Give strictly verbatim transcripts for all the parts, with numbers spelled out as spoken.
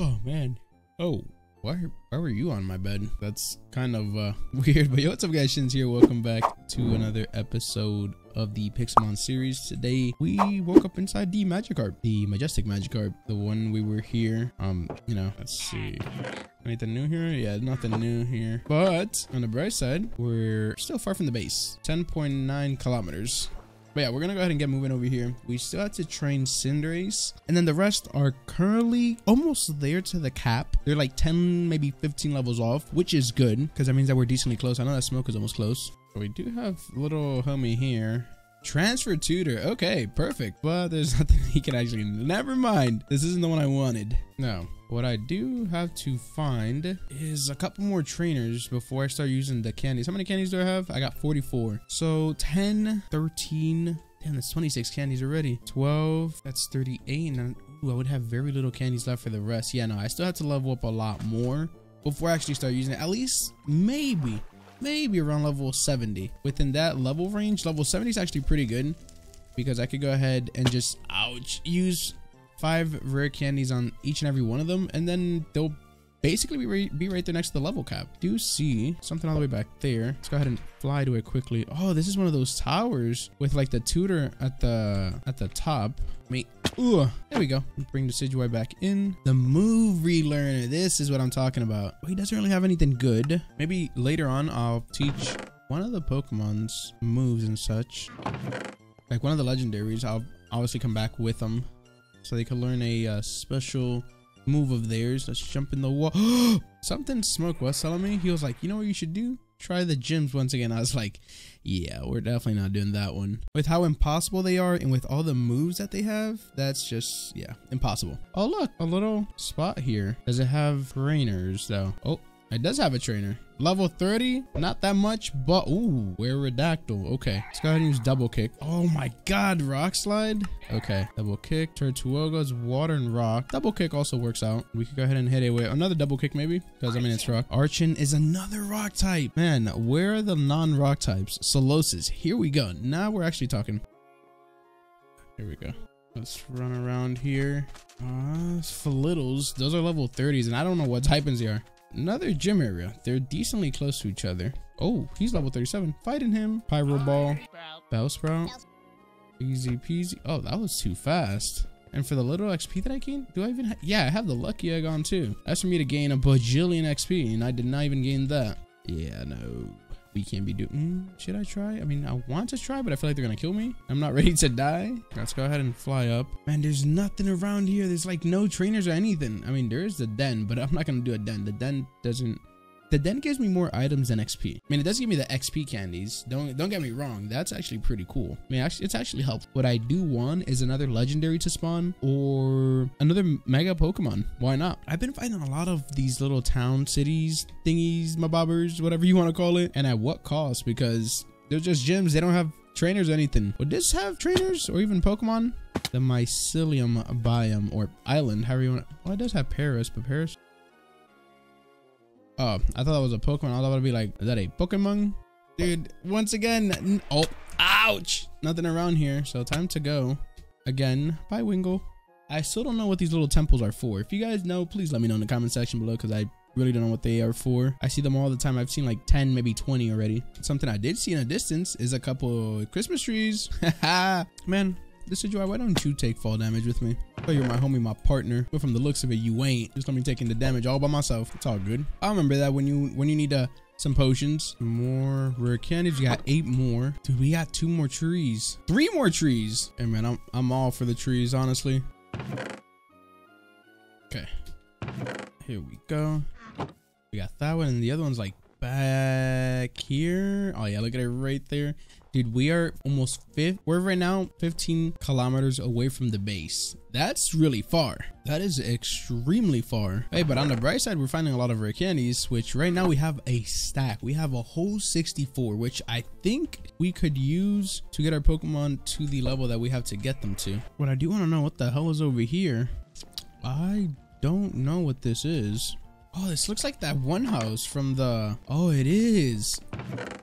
Oh man. Oh, why why were you on my bed? That's kind of uh weird. But yo, what's up guys, Shins here. Welcome back to another episode of the Pixelmon series. Today we woke up inside the Magikarp, the majestic Magikarp, the one we were here. Um, you know, let's see. Anything new here? Yeah, nothing new here. But on the bright side, we're still far from the base. ten point nine kilometers. But yeah, we're gonna go ahead and get moving over here. We still have to train Cinderace, and then the rest are currently almost there to the cap. They're like ten, maybe fifteen levels off, which is good because that means that we're decently close. I know that Smoke is almost close. But we do have little homie here. Transfer tutor. Okay, perfect. But there's nothing he can actually. Never mind. This isn't the one I wanted. No. What I do have to find is a couple more trainers before I start using the candies. How many candies do I have? I got forty-four. So ten, thirteen, damn, that's twenty-six candies already. twelve, that's thirty-eight. And ooh, I would have very little candies left for the rest. Yeah, no, I still have to level up a lot more before I actually start using it. At least maybe, maybe around level seventy. Within that level range, level seventy is actually pretty good because I could go ahead and just, ouch, use five rare candies on each and every one of them, and then they'll basically be, be right there next to the level cap. Do see something all the way back there. Let's go ahead and fly to it quickly. Oh, this is one of those towers with like the tutor at the at the top. Mate, ooh, there we go. Bring the Decidueye back in. The move relearner. This is what I'm talking about. Well, he doesn't really have anything good. Maybe later on I'll teach one of the Pokemon's moves and such. Like one of the legendaries. I'll obviously come back with them, so they could learn a uh, special move of theirs. Let's jump in the wall. Something Smoke was telling me. He was like, you know what you should do? Try the gyms once again. I was like, yeah, we're definitely not doing that one. With how impossible they are and with all the moves that they have, that's just, yeah, impossible. Oh, look, a little spot here. Does it have trainers though? Oh, it does have a trainer. Level thirty, not that much, but ooh, we're Redactyl. Okay, let's go ahead and use double kick. Oh my god, rock slide. Okay, double kick, Tortuoga's water and rock. Double kick also works out. We could go ahead and hit it with another double kick maybe, because I mean it's rock. Archon is another rock type. Man, where are the non-rock types? Solosis, here we go. Now we're actually talking. Here we go. Let's run around here. Uh, Felittles, those are level thirties, and I don't know what typings they are. Another gym area. They're decently close to each other. Oh, he's level thirty-seven. Fighting him. Pyro Ball. Bellsprout. Easy peasy. Oh, that was too fast. And for the little X P that I gained, do I even have? Yeah, I have the lucky egg on too. That's for me to gain a bajillion X P, and I did not even gain that. Yeah, no. We can't be doing. Mm, should I try? I mean, I want to try, but I feel like they're gonna kill me. I'm not ready to die. Let's go ahead and fly up. Man, there's nothing around here. There's like no trainers or anything. I mean, there is the den, but I'm not gonna do a den. The den doesn't. The den gives me more items than X P. I mean, it doesn't give me the X P candies. Don't don't get me wrong. That's actually pretty cool. I mean, actually, it's actually helpful. What I do want is another legendary to spawn or another mega Pokemon. Why not? I've been fighting a lot of these little town cities, thingies, mabobbers, whatever you want to call it. And at what cost? Because they're just gyms. They don't have trainers or anything. Would this have trainers or even Pokemon? The Mycelium biome or island, however you want. Well, it does have Paris, but Paris. Oh, I thought that was a Pokemon. I was about to be like, is that a Pokemon? Dude, once again. Oh, ouch. Nothing around here. So time to go. Again, bye Wingle. I still don't know what these little temples are for. If you guys know, please let me know in the comment section below because I really don't know what they are for. I see them all the time. I've seen like ten, maybe twenty already. Something I did see in a distance is a couple Christmas trees. Man, this is why. Why don't you take fall damage with me? Oh, you're my homie, my partner, but from the looks of it, you ain't. Just let me taking the damage all by myself. It's all good. I remember that when you when you need uh, some potions. More rare candies. You got eight more. Dude, we got two more trees. Three more trees. Hey, man, I'm, I'm all for the trees, honestly. Okay. Here we go. We got that one, and the other one's like back here. Oh, yeah, look at it right there. Dude, we are almost fifth. We're right now fifteen kilometers away from the base. That's really far. That is extremely far. Hey, but on the bright side, we're finding a lot of rare candies, which right now we have a stack. We have a whole sixty-four, which I think we could use to get our Pokemon to the level that we have to get them to. What I do want to know, what the hell is over here? I don't know what this is. Oh, this looks like that one house from the... Oh, it is.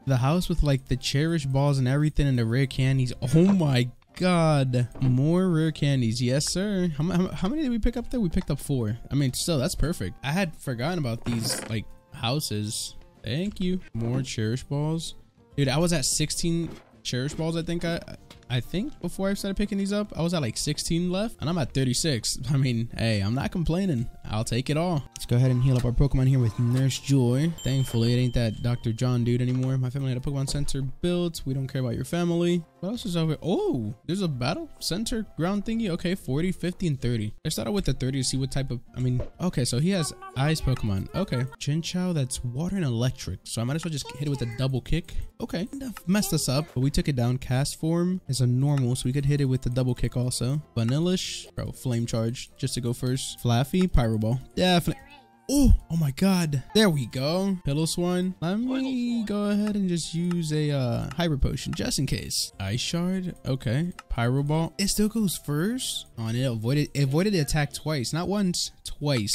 The house with, like, the cherished balls and everything and the rare candies. Oh, my god. More rare candies. Yes, sir. How, how, how many did we pick up there? We picked up four. I mean, still, that's perfect. I had forgotten about these, like, houses. Thank you. More cherish balls. Dude, I was at sixteen cherish balls, I think I... I think before I started picking these up, I was at like sixteen left and I'm at thirty-six. I mean, hey, I'm not complaining. I'll take it all. Let's go ahead and heal up our Pokemon here with Nurse Joy. Thankfully, it ain't that Doctor John dude anymore. My family had a Pokemon Center built. We don't care about your family. What else is over here? Oh, there's a battle center ground thingy. Okay, forty, fifty, and thirty. I started with the thirty to see what type of, I mean, okay, so he has ice Pokemon. Okay. Chinchou, that's water and electric. So I might as well just hit it with a double kick. Okay, messed us up, but we took it down. Cast form is a normal, so we could hit it with the double kick also. Vanillish, bro, flame charge just to go first. Flaffy, pyro ball, definitely. Oh, oh my god, there we go. Pillow swine. Let me go ahead and just use a uh hyper potion just in case. Ice shard, okay. Pyro ball, it still goes first. Oh, and it avoided it avoided the attack twice, not once, twice.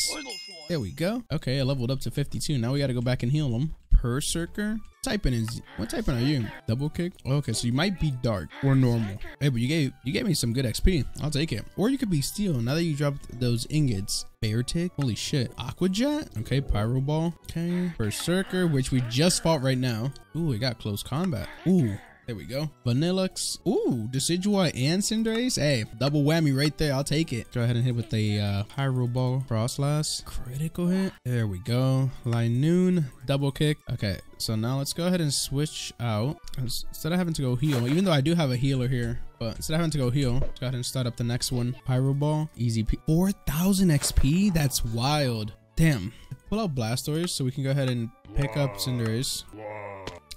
There we go. Okay, I leveled up to fifty-two. Now we got to go back and heal them. Berserker? Typing is what typing are you? Double kick? Okay, so you might be dark or normal. Hey, but you gave you gave me some good X P. I'll take it. Or you could be steel now that you dropped those ingots. Bear tick? Holy shit. Aqua jet? Okay, pyro ball. Okay. Berserker, which we just fought right now. Ooh, it got close combat. Ooh. There we go. Vanillux. Ooh, Decidueye and Cinderace. Hey, double whammy right there. I'll take it. Go ahead and hit with a uh, Pyro Ball. Frostlass. Critical hit. There we go. Linoon. Double kick. Okay, so now let's go ahead and switch out. Instead of having to go heal, even though I do have a healer here, but instead of having to go heal, let's go ahead and start up the next one. Pyro Ball. Easy P. four thousand X P? That's wild. Damn. Pull out Blastoise so we can go ahead and pick up Cinderace.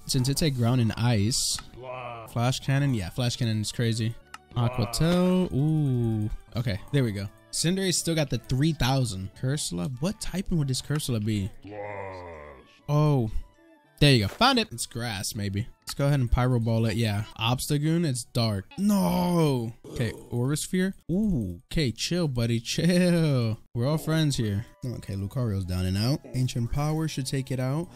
Since it's a ground and ice. Flash cannon, yeah, flash cannon is crazy. Aquatel, ooh, okay, there we go. Cinderace still got the three thousand. Cursula, what typing would this Cursula be? Oh, there you go, found it. It's grass, maybe. Let's go ahead and pyro ball it, yeah. Obstagoon, it's dark. No. Okay, Aurasphere, ooh, okay, chill, buddy, chill. We're all friends here. Okay, Lucario's down and out. Ancient Power should take it out.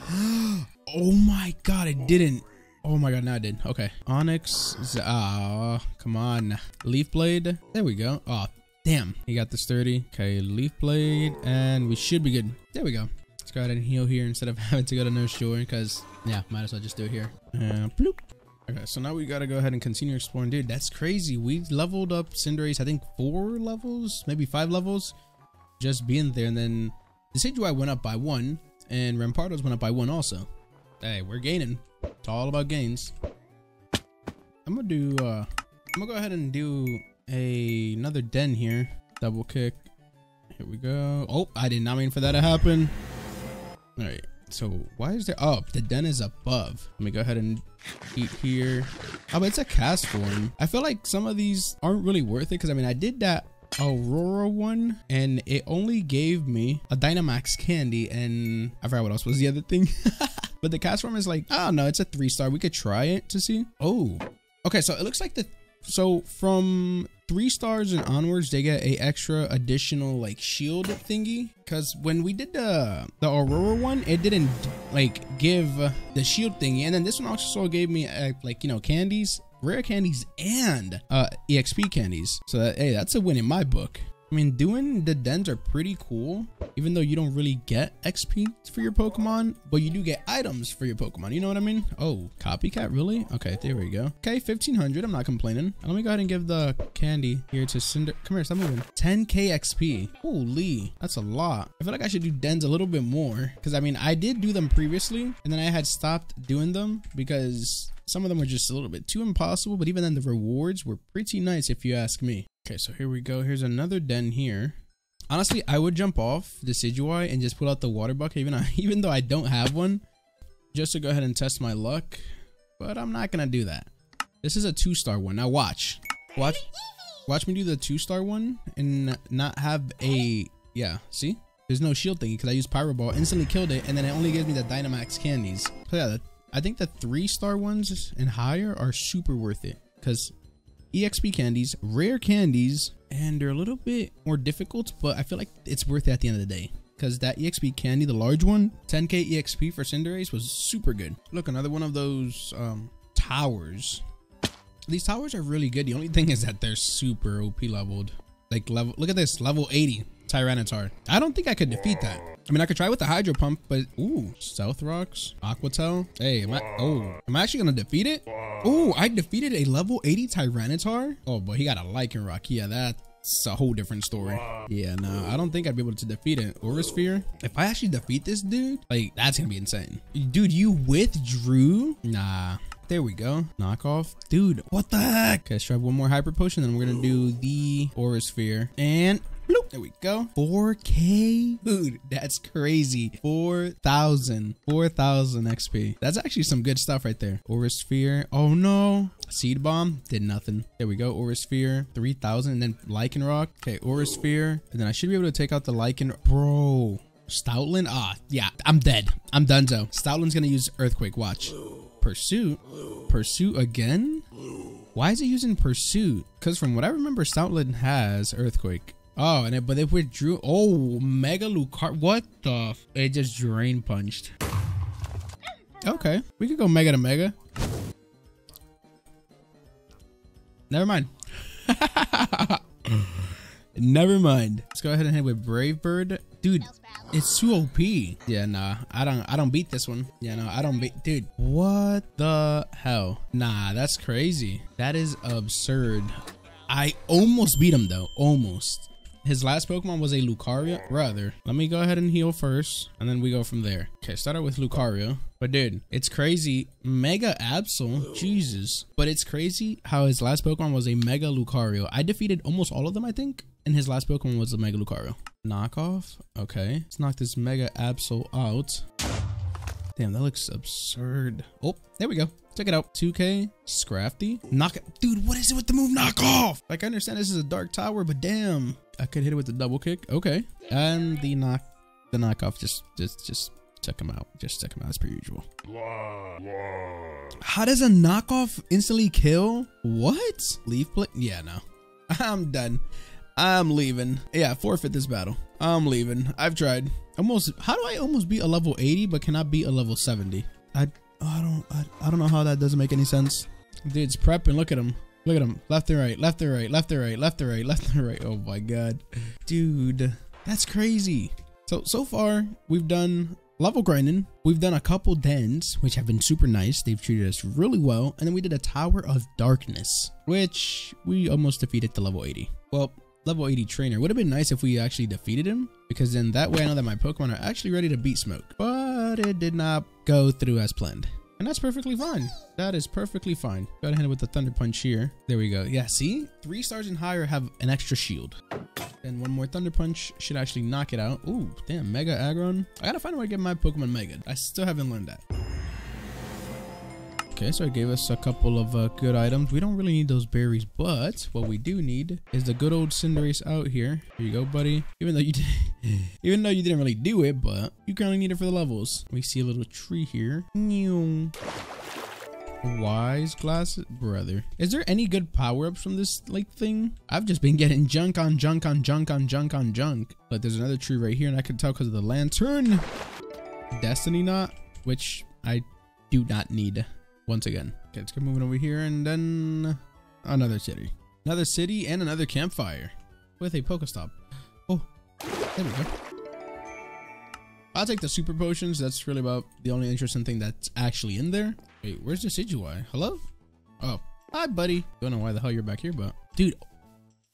Oh my god, it didn't. Oh my god, now I did. Okay. Onyx. Ah, oh, come on. Leaf Blade. There we go. Oh, damn. He got this thirty. Okay, Leaf Blade. And we should be good. There we go. Let's go ahead and heal here instead of having to go to Nurse Joy because, yeah, might as well just do it here. And bloop. Okay, so now we gotta go ahead and continue exploring. Dude, that's crazy. We leveled up Cinderace, I think, four levels, maybe five levels, just being there. And then Decidueye went up by one, and Rampardos went up by one also. Hey, we're gaining. It's all about gains. I'm gonna do uh I'm gonna go ahead and do a another den here. Double kick. Here we go. Oh, I did not mean for that to happen. All right, so why is there up? Oh, the den is above. Let me go ahead and eat here. Oh, but it's a cast form. I feel like some of these aren't really worth it because I mean I did that Aurora one and it only gave me a Dynamax candy and I forgot what else was the other thing. But the cast form is like, I don't know, it's a three star. We could try it to see. Oh, okay. So it looks like the, so from three stars and onwards, they get a extra additional like shield thingy. Cause when we did the, the Aurora one, it didn't like give the shield thingy. And then this one also gave me uh, like, you know, candies, rare candies and uh, E X P candies. So that, hey, that's a win in my book. I mean, doing the dens are pretty cool, even though you don't really get X P for your Pokemon, but you do get items for your Pokemon. You know what I mean? Oh, copycat, really? Okay, there we go. Okay, fifteen hundred. I'm not complaining. Let me go ahead and give the candy here to Cinder. Come here, stop moving. ten K X P. Holy, that's a lot. I feel like I should do dens a little bit more because, I mean, I did do them previously, and then I had stopped doing them because some of them were just a little bit too impossible, but even then, the rewards were pretty nice if you ask me. Okay, so here we go. Here's another den here. Honestly, I would jump off Decidueye and just pull out the water bucket, even, I, even though I don't have one, just to go ahead and test my luck. But I'm not going to do that. This is a two-star one. Now watch. Watch watch me do the two-star one and not have a... Yeah, see? There's no shield thingy because I used Pyro Ball, instantly killed it, and then it only gives me the Dynamax candies. So yeah, I think the three-star ones and higher are super worth it because... E X P candies, rare candies, and they're a little bit more difficult, but I feel like it's worth it at the end of the day because that E X P candy, the large one, ten K E X P for Cinderace was super good. Look, another one of those um, towers. These towers are really good. The only thing is that they're super O P leveled. Like level, look at this, level eighty Tyranitar. I don't think I could defeat that. I mean, I could try with the Hydro Pump, but ooh, Stealth Rocks, Aqua Tail. Hey, am I, oh, am I actually gonna defeat it? Oh, I defeated a level eighty Tyranitar. Oh boy, he got a Lycanroc. Yeah, that's a whole different story. Yeah, no, I don't think I'd be able to defeat it. Aura Sphere. If I actually defeat this dude, like that's gonna be insane. Dude, you withdrew? Nah. There we go. Knock off. Dude, what the heck? Okay, let's try one more Hyper Potion, then we're gonna do the Aura Sphere. And bloop, there we go. four K? Dude, that's crazy. four thousand. four thousand X P. That's actually some good stuff right there. Aura Sphere. Oh no. Seed Bomb. Did nothing. There we go. Aura Sphere. three thousand. And then Lycanroc. Okay, Aura Sphere. And then I should be able to take out the Lycanroc. Bro. Stoutland? Ah, yeah. I'm dead. I'm donezo. Stoutland's gonna use Earthquake. Watch. Pursuit? Pursuit again? Why is it using Pursuit? Because from what I remember, Stoutland has Earthquake. Oh, and it, but if we drew... Oh, Mega Lucario. What the... F it just Drain Punched. Okay. We could go Mega to Mega. Never mind. Never mind. Let's go ahead and hit with Brave Bird. Dude, it's too O P. Yeah, nah. I don't I don't beat this one. Yeah, no, I don't beat dude. What the hell? Nah, that's crazy. That is absurd. I almost beat him though. Almost. His last Pokemon was a Lucario. Rather, let me go ahead and heal first, and then we go from there. Okay, start out with Lucario. But dude, it's crazy. Mega Absol. Jesus. But it's crazy how his last Pokemon was a Mega Lucario. I defeated almost all of them, I think. And his last Pokemon was a Mega Lucario. Knockoff. Okay. Let's knock this Mega Absol out. Damn, that looks absurd. Oh, there we go. Check it out. two K. Scrafty. Knock it. Dude, what is it with the move Knockoff? Like, I understand this is a dark tower, but damn. I could hit it with the double kick. Okay. And the knock, the knockoff just, just, just took him out. Just took him out as per usual. How does a knockoff instantly kill? What? Leaf play? Yeah, no. I'm done. I'm leaving. Yeah, forfeit this battle. I'm leaving. I've tried. Almost. How do I almost beat a level eighty, but cannot beat a level seventy? I, I don't, I, I don't know how that doesn't make any sense. Dude's prepping. Look at him. Look at him. Left and right, left and right, left and right, left and right, left and right. Oh my God. Dude, that's crazy. So, so far we've done level grinding. We've done a couple dens, which have been super nice. They've treated us really well. And then we did a Tower of Darkness, which we almost defeated to level eighty. Well, level eighty trainer would have been nice if we actually defeated him, because then that way I know that my Pokemon are actually ready to beat Smoke, but it did not go through as planned. And that's perfectly fine. That is perfectly fine. Go ahead with the Thunder Punch here. There we go. Yeah, see? Three stars and higher have an extra shield. And one more Thunder Punch should actually knock it out. Ooh, damn, Mega Aggron. I gotta find a way to get my Pokemon Mega. I still haven't learned that. Okay, so it gave us a couple of uh, good items. We don't really need those berries, but what we do need is the good old Cinderace out here. Here you go, buddy. Even though you did, even though you didn't really do it, but you currently need it for the levels. We see a little tree here. Wise glasses, brother. Is there any good power-ups from this like thing? I've just been getting junk on junk on junk on junk on junk. But there's another tree right here, and I can tell because of the lantern. Destiny Knot, which I do not need. Once again. Okay, let's get moving over here and then another city. Another city and another campfire with a Pokestop. Oh, there we go. I'll take the super potions. That's really about the only interesting thing that's actually in there. Wait, where's the Decidueye? Hello? Oh, hi, buddy. Don't know why the hell you're back here, but dude,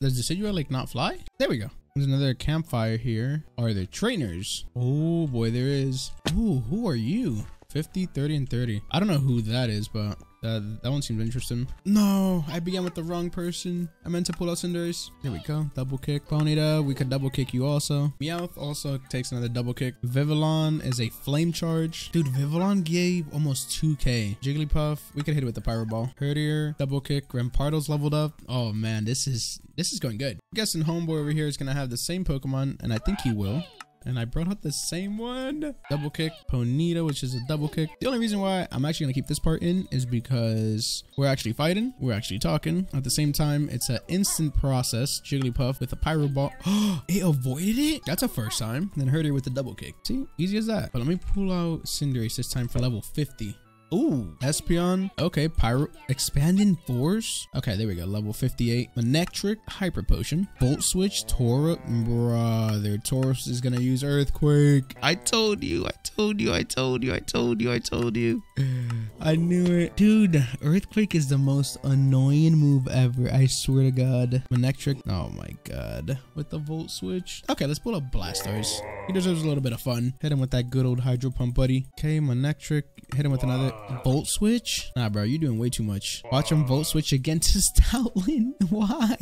does the Decidueye like not fly? There we go. There's another campfire here. Are there trainers? Oh boy, there is. Ooh, who are you? fifty, thirty, and thirty. I don't know who that is, but uh, that one seems interesting. No, I began with the wrong person. I meant to pull out Cinderace. There we go. Double kick. Ponyta, we could double kick you also. Meowth also takes another double kick. Vivillon is a flame charge. Dude, Vivillon gave almost two K. Jigglypuff, we could hit it with the Pyro Ball. Herdier, double kick. Rampardo's leveled up. Oh man, this is this is going good. I'm guessing homeboy over here is going to have the same Pokemon, and I think he will. And I brought out the same one. Double kick. Ponyta, which is a double kick. The only reason why I'm actually going to keep this part in is because we're actually fighting. We're actually talking. At the same time, it's an instant process. Jigglypuff with a Pyro Ball. It avoided it? That's a first time. Then Herdier with the double kick. See? Easy as that. But let me pull out Cinderace this time for level fifty. Ooh, Espeon. Okay, Pyro. Expanding Force. Okay, there we go. Level fifty-eight. Manectric, Hyper Potion. Bolt Switch, Taurus. Brother, Taurus is gonna use Earthquake. I told you. I told you. I told you. I told you. I told you. I knew it. Dude, Earthquake is the most annoying move ever. I swear to God. Manectric. Oh my God. With the Volt Switch. Okay, let's pull up Blastoise. He deserves a little bit of fun. Hit him with that good old Hydro Pump, buddy. Okay, Manectric. Hit him with another Volt Switch. Nah, bro, you're doing way too much. Watch him Volt Switch against his Stoutland. Why?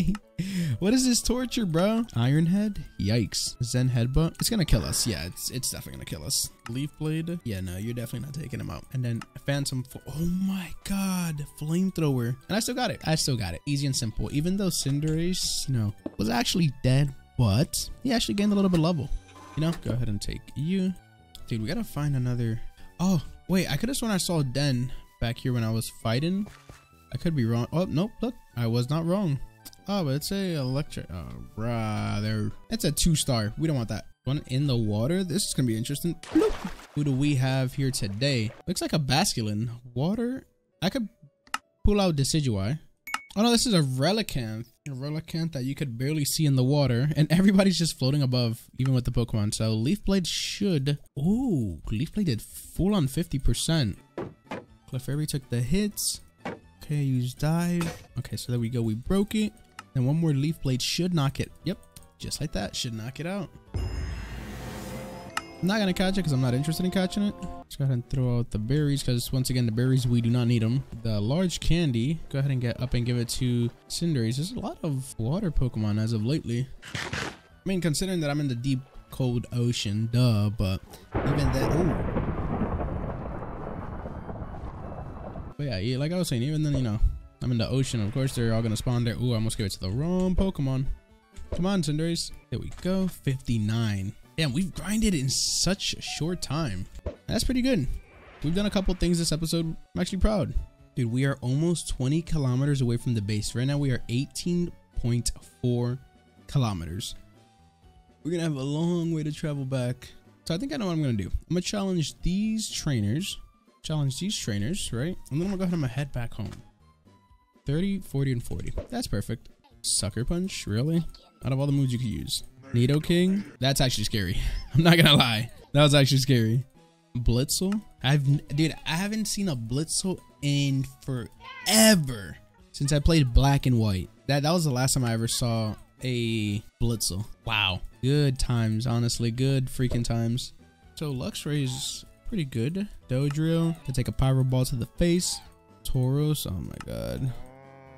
What is this torture, bro? Iron Head? Yikes. Zen Headbutt? It's gonna kill us. Yeah, it's it's definitely gonna kill us. Leaf Blade? Yeah, no, you're definitely not taking him out. And then Phantom Fo- Oh my God. Flamethrower. And I still got it. I still got it. Easy and simple. Even though Cinderace, you know, was actually dead, but he actually gained a little bit of level. You know, go ahead and take you. Dude, we gotta find another. Oh, wait, I could have sworn I saw Den back here when I was fighting. I could be wrong. Oh, nope, look, I was not wrong. Oh, but it's a electric. Oh, brother. It's a two star. We don't want that. One in the water. This is gonna be interesting. Bloop. Who do we have here today? Looks like a Basculin. Water. I could pull out Decidueye. Oh no, this is a Relicanth. A Relicanth that you could barely see in the water, and everybody's just floating above, even with the Pokemon. So Leaf Blade should. Ooh, Leaf Blade did full on fifty percent. Clefairy took the hits. Okay, use dive. Okay, so there we go. We broke it. And one more Leaf Blade should knock it. Yep, just like that. Should knock it out. I'm not gonna catch it because I'm not interested in catching it. Let's go ahead and throw out the berries because once again the berries, we do not need them. The large candy, go ahead and get up and give it to Cinderace. There's a lot of water Pokemon as of lately. I mean, considering that I'm in the deep cold ocean, duh, but even that, ooh. But yeah, yeah, like I was saying, even then, you know, I'm in the ocean, of course they're all gonna spawn there. Ooh, I almost gave it to the wrong Pokemon. Come on, Cinderace. There we go, fifty-nine. Damn, we've grinded in such a short time. That's pretty good. We've done a couple things this episode. I'm actually proud. Dude, we are almost twenty kilometers away from the base. Right now, we are eighteen point four kilometers. We're gonna have a long way to travel back. So I think I know what I'm gonna do. I'm gonna challenge these trainers. Challenge these trainers, right? And then I'm gonna go ahead and I'm gonna head back home. thirty, forty, and forty. That's perfect. Sucker Punch, really? Out of all the moves you could use. Nidoking, that's actually scary. I'm not gonna lie, that was actually scary. Blitzel, I've dude, I haven't seen a Blitzel in forever since I played Black and White. That that was the last time I ever saw a Blitzel. Wow, good times, honestly, good freaking times. So Luxray is pretty good. Dodrio, I take a Pyro Ball to the face. Tauros, oh my God,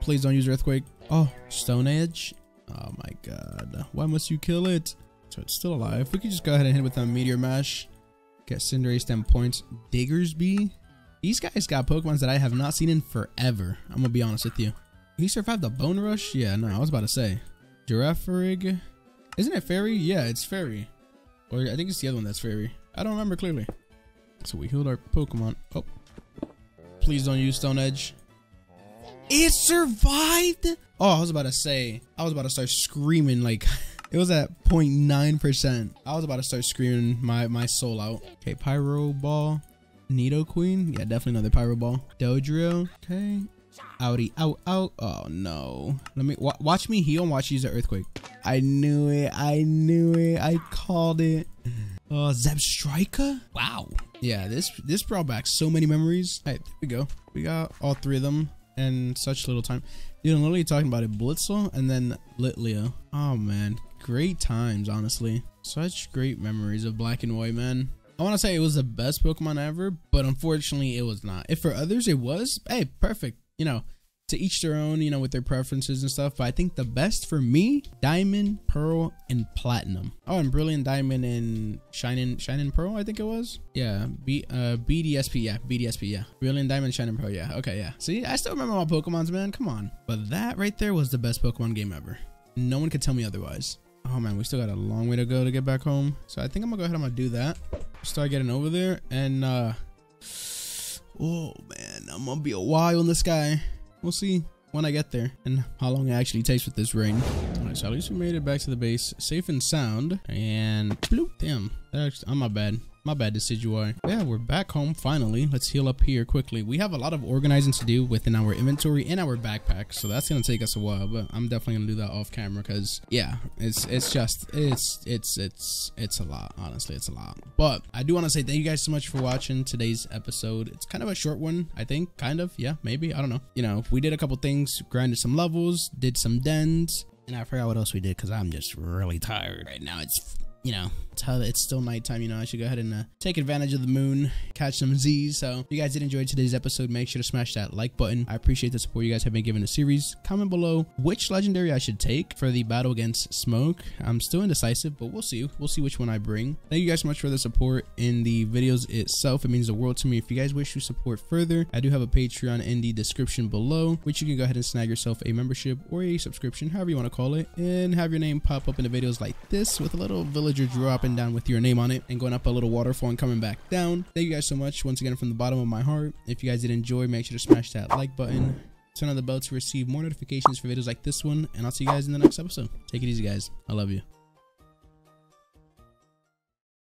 please don't use Earthquake. Oh, Stone Edge. Oh my God, why must you kill it? So it's still alive. We could just go ahead and hit with a Meteor Mash. Get Cinderace ten points. Diggersby. These guys got Pokemons that I have not seen in forever. I'm gonna be honest with you. He survived the Bone Rush? Yeah, no, I was about to say. Girafarig. Isn't it Fairy? Yeah, it's Fairy. Or I think it's the other one that's Fairy. I don't remember clearly. So we healed our Pokemon. Oh. Please don't use Stone Edge. It survived. Oh, I was about to say, I was about to start screaming. Like it was at zero point nine percent. I was about to start screaming my my soul out. Okay, Pyro Ball. Nidoqueen. Yeah, definitely another Pyro Ball. Dodrio. Okay. Outie out out. Oh no. Let me wa watch me heal and watch use the Earthquake. I knew it. I knew it. I called it. Oh, uh, Zebstrika. Wow. Yeah, this this brought back so many memories. All right, there we go. We got all three of them. And such little time. Dude, I'm literally talking about it. Blitzel and then Litleo. Oh man, great times, honestly. Such great memories of Black and White, man. I want to say it was the best Pokemon ever, but unfortunately it was not. If for others it was, hey, perfect. You know, to each their own, you know, with their preferences and stuff. But I think the best for me, Diamond, Pearl, and Platinum. Oh, and Brilliant Diamond and Shining Shining Pearl, I think it was. Yeah, B, uh, B D S P, yeah, B D S P, yeah. Brilliant Diamond, Shining Pearl, yeah. Okay, yeah. See, I still remember my Pokemons, man. Come on. But that right there was the best Pokemon game ever. No one could tell me otherwise. Oh, man, we still got a long way to go to get back home. So I think I'm gonna go ahead and I'm gonna do that. Start getting over there. And, uh, oh, man, I'm gonna be a while in this guy. We'll see when I get there and how long it actually takes with this rain. point, so at least we made it back to the base safe and sound. And bloop, damn, that actually, oh, my bad. My bad, Decidueye. Yeah, we're back home finally. Let's heal up here quickly. We have a lot of organizing to do within our inventory and our backpack, so that's gonna take us a while. But I'm definitely gonna do that off camera, cause yeah, it's it's just it's it's it's it's a lot. Honestly, it's a lot. But I do want to say thank you guys so much for watching today's episode. It's kind of a short one, I think. Kind of, yeah, maybe. I don't know. You know, we did a couple things, grinded some levels, did some dens, and I forgot what else we did, cause I'm just really tired right now. It's you know, it's still nighttime. You know, I should go ahead and uh, take advantage of the moon, catch some Z's. So if you guys did enjoy today's episode, make sure to smash that like button. I appreciate the support you guys have been giving the series. Comment below which legendary I should take for the battle against Smoke. I'm still indecisive, but we'll see. We'll see which one I bring. Thank you guys so much for the support in the videos itself. It means the world to me. If you guys wish to support further, I do have a Patreon in the description below, which you can go ahead and snag yourself a membership or a subscription, however you want to call it, and have your name pop up in the videos like this with a little villager drop and down with your name on it and going up a little waterfall and coming back down. Thank you guys so much once again from the bottom of my heart. If you guys did enjoy, make sure to smash that like button, turn on the bell to receive more notifications for videos like this one, and I'll see you guys in the next episode. Take it easy, guys. I love you.